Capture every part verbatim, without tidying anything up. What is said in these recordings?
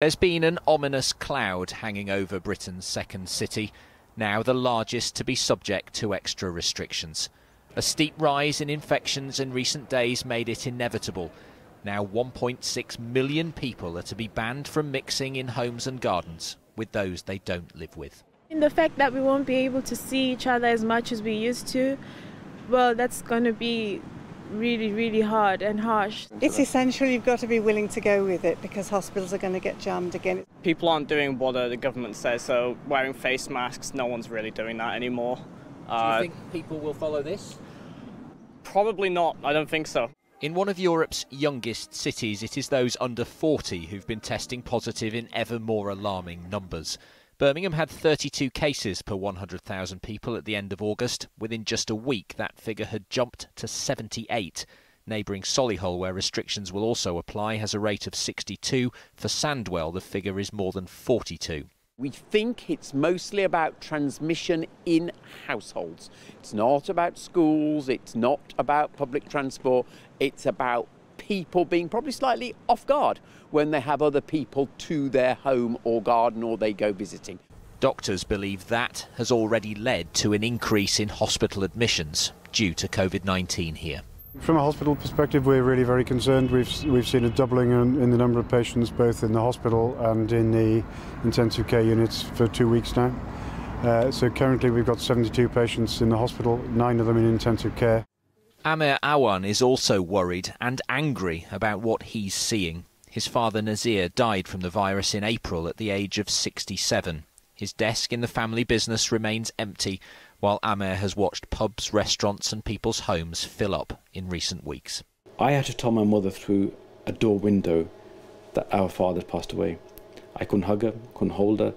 There's been an ominous cloud hanging over Britain's second city, now the largest to be subject to extra restrictions. A steep rise in infections in recent days made it inevitable. Now one point six million people are to be banned from mixing in homes and gardens with those they don't live with. In the fact that we won't be able to see each other as much as we used to, well, that's going to be really, really hard and harsh. It's essential you've got to be willing to go with it because hospitals are going to get jammed again. People aren't doing what the government says, so wearing face masks, no one's really doing that anymore. Uh, Do you think people will follow this? Probably not, I don't think so. In one of Europe's youngest cities, it is those under forty who've been testing positive in ever more alarming numbers. Birmingham had thirty-two cases per one hundred thousand people at the end of August. Within just a week, that figure had jumped to seventy-eight. Neighbouring Solihull, where restrictions will also apply, has a rate of sixty-two. For Sandwell, the figure is more than forty-two. We think it's mostly about transmission in households. It's not about schools, it's not about public transport, it's about people being probably slightly off guard when they have other people to their home or garden or they go visiting. Doctors believe that has already led to an increase in hospital admissions due to COVID nineteen here. From a hospital perspective, we're really very concerned. We've, we've seen a doubling in, in the number of patients both in the hospital and in the intensive care units for two weeks now. Uh, so currently we've got seventy-two patients in the hospital, nine of them in intensive care. Amir Awan is also worried and angry about what he's seeing. His father Nazir died from the virus in April at the age of sixty-seven. His desk in the family business remains empty, while Amir has watched pubs, restaurants and people's homes fill up in recent weeks. I had to tell my mother through a door window that our father had passed away. I couldn't hug her, couldn't hold her.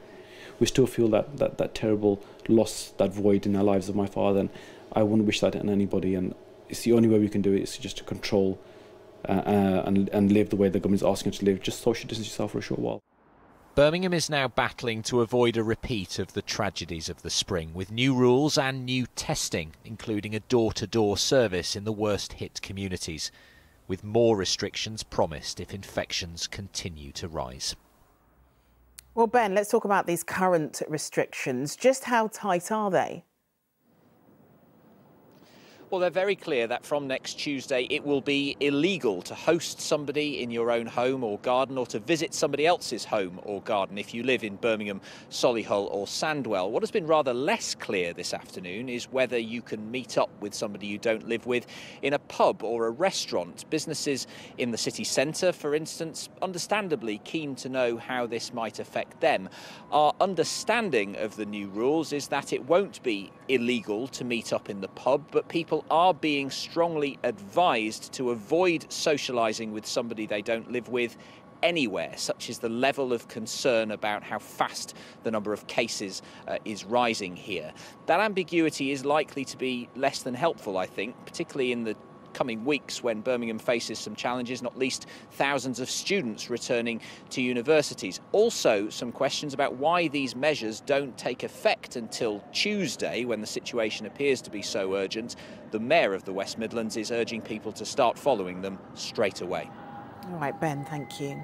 We still feel that, that, that terrible loss, that void in our lives of my father, and I wouldn't wish that on anybody. And it's the only way we can do it is just to control uh, uh, and, and live the way the government's asking us to live, just social distance yourself for a short while. Birmingham is now battling to avoid a repeat of the tragedies of the spring, with new rules and new testing, including a door-to-door service in the worst-hit communities, with more restrictions promised if infections continue to rise. Well, Ben, let's talk about these current restrictions. Just how tight are they? Well, they're very clear that from next Tuesday it will be illegal to host somebody in your own home or garden or to visit somebody else's home or garden if you live in Birmingham, Solihull or Sandwell. What has been rather less clear this afternoon is whether you can meet up with somebody you don't live with in a pub or a restaurant. Businesses in the city centre, for instance, understandably keen to know how this might affect them. Our understanding of the new rules is that it won't be illegal to meet up in the pub, but people are being strongly advised to avoid socialising with somebody they don't live with anywhere. Such is the level of concern about how fast the number of cases uh, is rising here. That ambiguity is likely to be less than helpful, I think, particularly in the coming weeks when Birmingham faces some challenges, not least thousands of students returning to universities. Also, some questions about why these measures don't take effect until Tuesday, when the situation appears to be so urgent. The Mayor of the West Midlands is urging people to start following them straight away. All right, Ben, thank you.